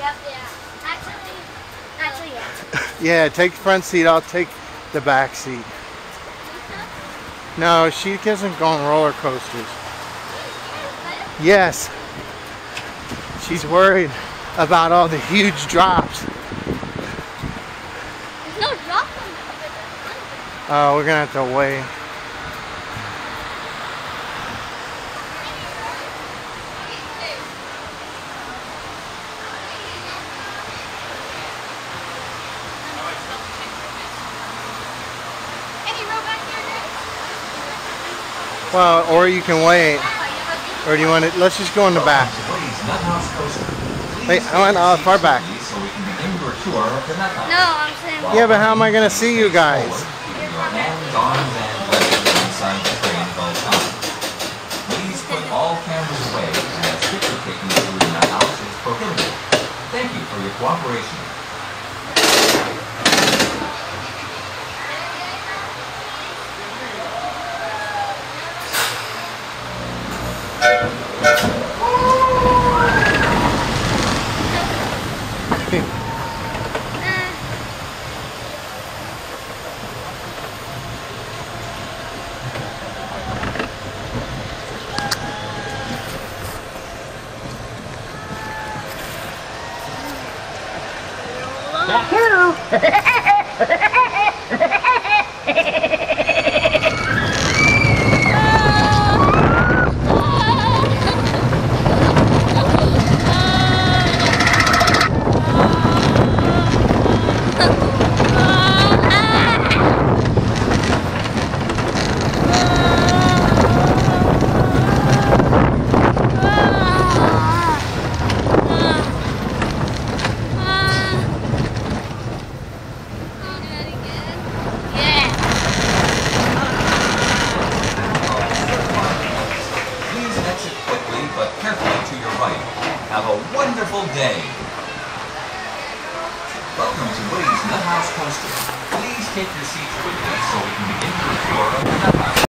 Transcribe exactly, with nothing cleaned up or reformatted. Yep, yeah. Actually, actually, yeah. Yeah, take the front seat. I'll take the back seat. No, she doesn't go on roller coasters. Yes. She's worried about all the huge drops. There's no drop on that. Oh, we're going to have to wait. Well, or you can wait, or do you want it? Let's just go in the back. Wait, I went all far back. No, I'm saying. Yeah, but how am I gonna see you guys? Please put all cameras away, and picture taking in the house is prohibited. Thank you for your cooperation. Please take your seats with me so we can begin to explore the Nuthouse.